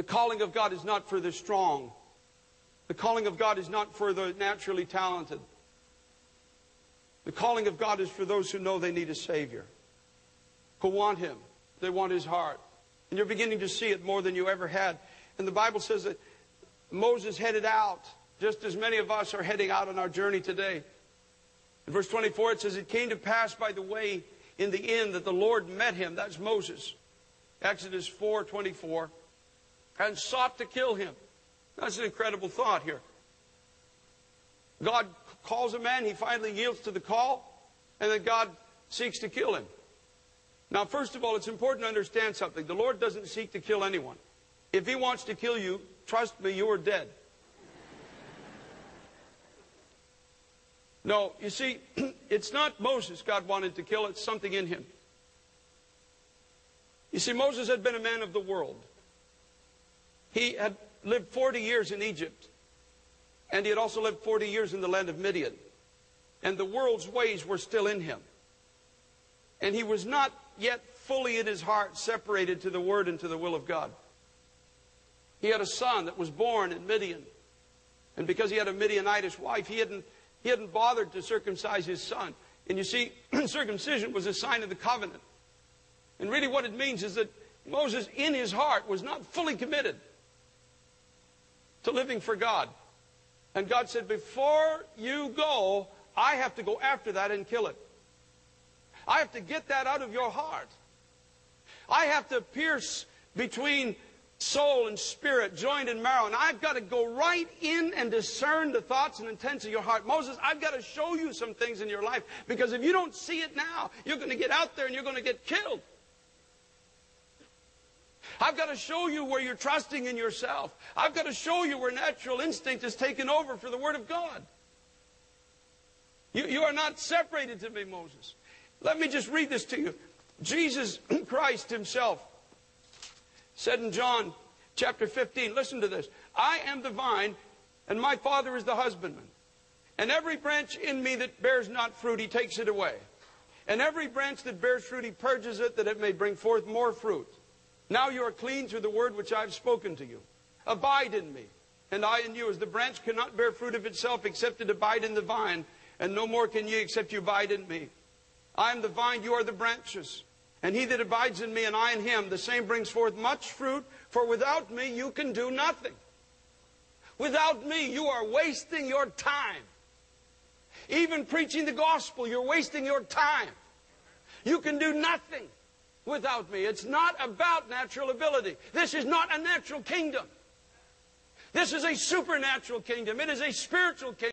The calling of God is not for the strong. The calling of God is not for the naturally talented. The calling of God is for those who know they need a Savior, who want Him. They want His heart. And you're beginning to see it more than you ever had. And the Bible says that Moses headed out, just as many of us are heading out on our journey today. In verse 24, it says, it came to pass by the way in the end that the Lord met him. That's Moses. Exodus 4:24. And sought to kill him. That's an incredible thought here. God calls a man. He finally yields to the call. And then God seeks to kill him. Now, first of all, it's important to understand something. The Lord doesn't seek to kill anyone. If He wants to kill you, trust me, you are dead. No, you see, it's not Moses God wanted to kill. It's something in him. You see, Moses had been a man of the world. He had lived 40 years in Egypt. And he had also lived 40 years in the land of Midian. And the world's ways were still in him. And he was not yet fully in his heart separated to the Word and to the will of God. He had a son that was born in Midian. And because he had a Midianitish wife, he hadn't bothered to circumcise his son. And you see, circumcision was a sign of the covenant. And really what it means is that Moses in his heart was not fully committed to living for God. And God said, before you go, I have to go after that and kill it. I have to get that out of your heart. I have to pierce between soul and spirit, joined in marrow. And I've got to go right in and discern the thoughts and intents of your heart. Moses, I've got to show you some things in your life. Because if you don't see it now, you're going to get out there and you're going to get killed. I've got to show you where you're trusting in yourself. I've got to show you where natural instinct has taken over for the Word of God. You are not separated to me, Moses. Let me just read this to you. Jesus Christ Himself said in John chapter 15, listen to this. I am the vine, and my Father is the husbandman. And every branch in me that bears not fruit, He takes it away. And every branch that bears fruit, He purges it, that it may bring forth more fruit. Now you are clean through the word which I have spoken to you. Abide in me, and I in you. As the branch cannot bear fruit of itself, except it abide in the vine. And no more can ye, except you abide in me. I am the vine, you are the branches. And he that abides in me and I in him, the same brings forth much fruit. For without me you can do nothing. Without me you are wasting your time. Even preaching the gospel, you're wasting your time. You can do nothing without me. It's not about natural ability. This is not a natural kingdom. This is a supernatural kingdom. It is a spiritual kingdom.